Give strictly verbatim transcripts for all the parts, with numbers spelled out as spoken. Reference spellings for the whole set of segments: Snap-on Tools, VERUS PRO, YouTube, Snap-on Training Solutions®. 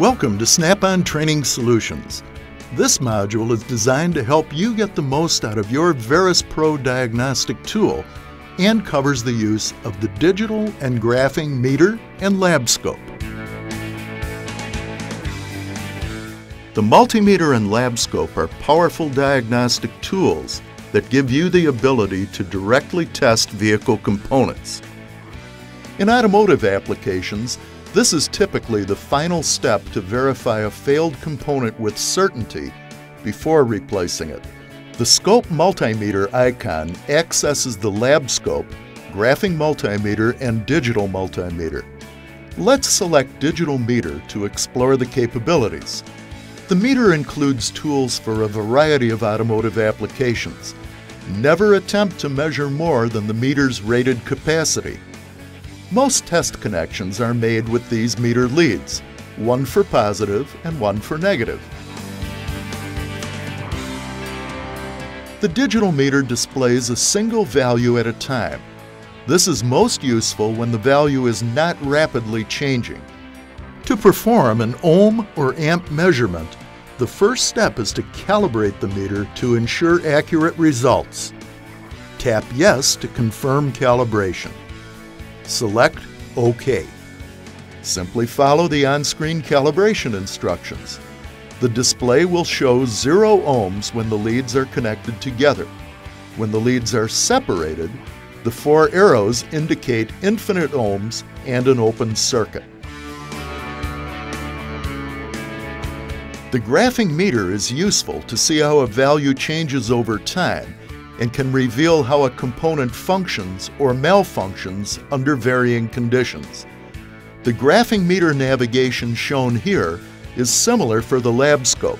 Welcome to Snap-on Training Solutions. This module is designed to help you get the most out of your VERUS® PRO diagnostic tool and covers the use of the digital and graphing meter and lab scope. The multimeter and lab scope are powerful diagnostic tools that give you the ability to directly test vehicle components. In automotive applications, this is typically the final step to verify a failed component with certainty before replacing it. The scope multimeter icon accesses the lab scope, graphing multimeter, and digital multimeter. Let's select digital meter to explore the capabilities. The meter includes tools for a variety of automotive applications. Never attempt to measure more than the meter's rated capacity. Most test connections are made with these meter leads, one for positive and one for negative. The digital meter displays a single value at a time. This is most useful when the value is not rapidly changing. To perform an ohm or amp measurement, the first step is to calibrate the meter to ensure accurate results. Tap Yes to confirm calibration. Select OK. Simply follow the on-screen calibration instructions. The display will show zero ohms when the leads are connected together. When the leads are separated, the four arrows indicate infinite ohms and an open circuit. The graphing meter is useful to see how a value changes over time and can reveal how a component functions or malfunctions under varying conditions. The graphing meter navigation shown here is similar for the lab scope,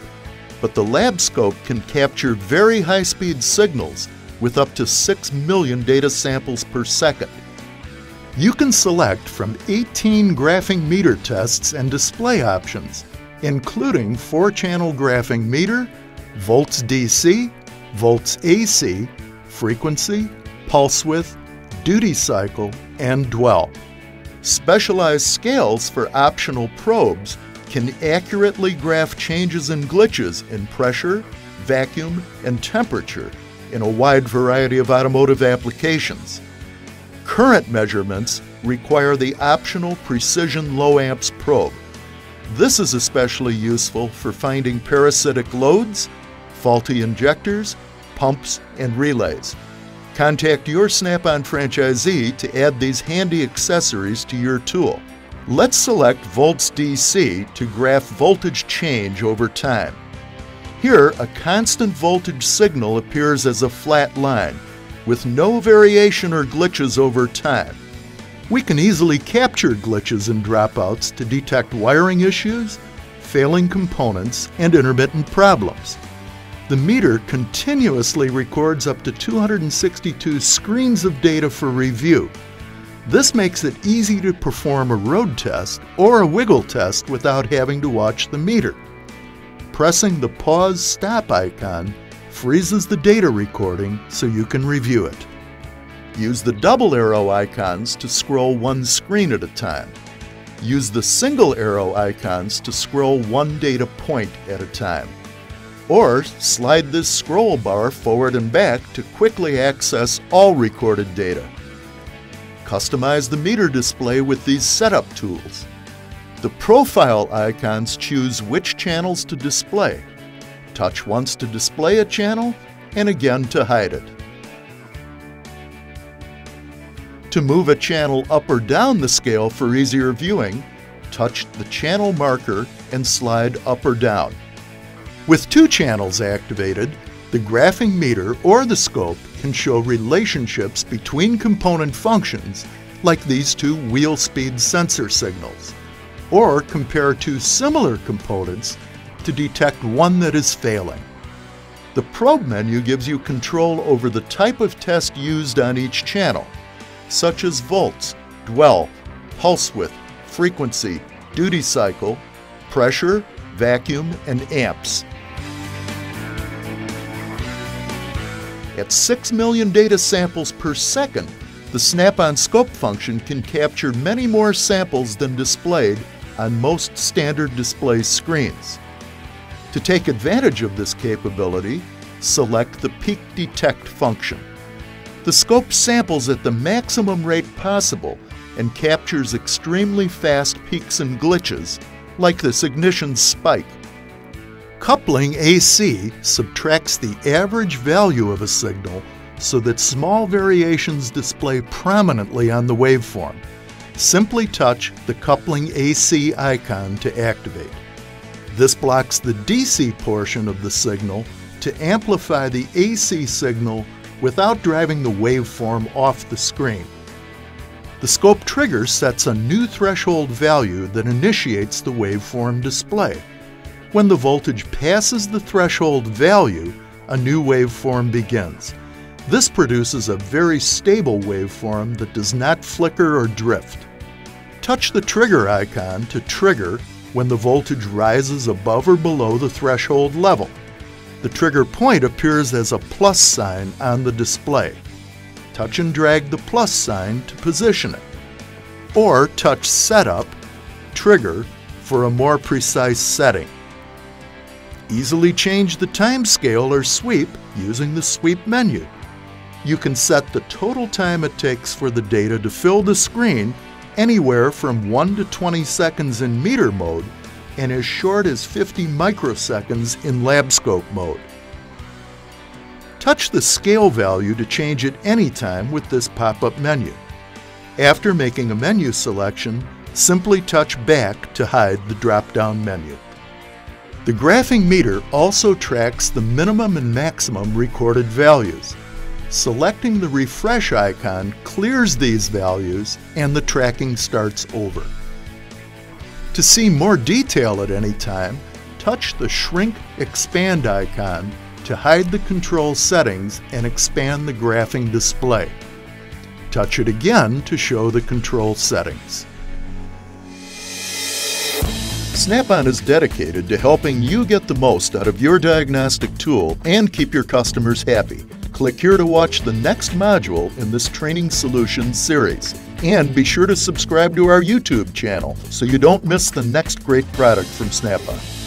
but the lab scope can capture very high-speed signals with up to six million data samples per second. You can select from eighteen graphing meter tests and display options, including four-channel graphing meter, volts D C, volts A C, frequency, pulse width, duty cycle, and dwell. Specialized scales for optional probes can accurately graph changes and glitches in pressure, vacuum, and temperature in a wide variety of automotive applications. Current measurements require the optional precision low amps probe. This is especially useful for finding parasitic loads, faulty injectors, pumps, and relays. Contact your Snap-on franchisee to add these handy accessories to your tool. Let's select volts D C to graph voltage change over time. Here, a constant voltage signal appears as a flat line, with no variation or glitches over time. We can easily capture glitches and dropouts to detect wiring issues, failing components, and intermittent problems. The meter continuously records up to two hundred sixty-two screens of data for review. This makes it easy to perform a road test or a wiggle test without having to watch the meter. Pressing the pause stop icon freezes the data recording so you can review it. Use the double arrow icons to scroll one screen at a time. Use the single arrow icons to scroll one data point at a time. Or slide this scroll bar forward and back to quickly access all recorded data. Customize the meter display with these setup tools. The profile icons choose which channels to display. Touch once to display a channel and again to hide it. To move a channel up or down the scale for easier viewing, touch the channel marker and slide up or down. With two channels activated, the graphing meter or the scope can show relationships between component functions like these two wheel speed sensor signals, or compare two similar components to detect one that is failing. The probe menu gives you control over the type of test used on each channel, such as volts, dwell, pulse width, frequency, duty cycle, pressure, vacuum, and amps. At six million data samples per second, the Snap-on scope function can capture many more samples than displayed on most standard display screens. To take advantage of this capability, select the Peak Detect function. The scope samples at the maximum rate possible and captures extremely fast peaks and glitches, like this ignition spike. Coupling A C subtracts the average value of a signal so that small variations display prominently on the waveform. Simply touch the Coupling A C icon to activate. This blocks the D C portion of the signal to amplify the A C signal without driving the waveform off the screen. The scope trigger sets a new threshold value that initiates the waveform display. When the voltage passes the threshold value, a new waveform begins. This produces a very stable waveform that does not flicker or drift. Touch the trigger icon to trigger when the voltage rises above or below the threshold level. The trigger point appears as a plus sign on the display. Touch and drag the plus sign to position it. Or touch Setup, Trigger for a more precise setting. Easily change the time scale or sweep using the sweep menu. You can set the total time it takes for the data to fill the screen anywhere from one to twenty seconds in meter mode and as short as fifty microseconds in lab scope mode. Touch the scale value to change it anytime with this pop-up menu. After making a menu selection, simply touch back to hide the drop-down menu. The graphing meter also tracks the minimum and maximum recorded values. Selecting the refresh icon clears these values and the tracking starts over. To see more detail at any time, touch the Shrink Expand icon to hide the control settings and expand the graphing display. Touch it again to show the control settings. Snap-on is dedicated to helping you get the most out of your diagnostic tool and keep your customers happy. Click here to watch the next module in this Training Solutions series. And be sure to subscribe to our YouTube channel so you don't miss the next great product from Snap-on.